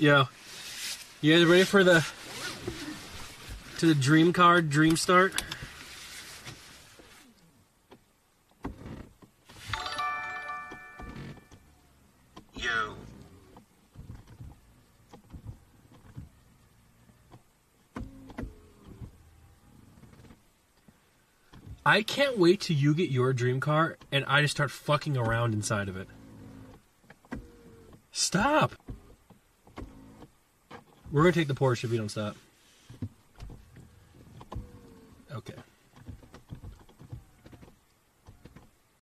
Yo, you guys ready for the dream car, dream start? Yo. I can't wait till you get your dream car and I just start fucking around inside of it. Stop! We're gonna take the Porsche if you don't stop. Okay.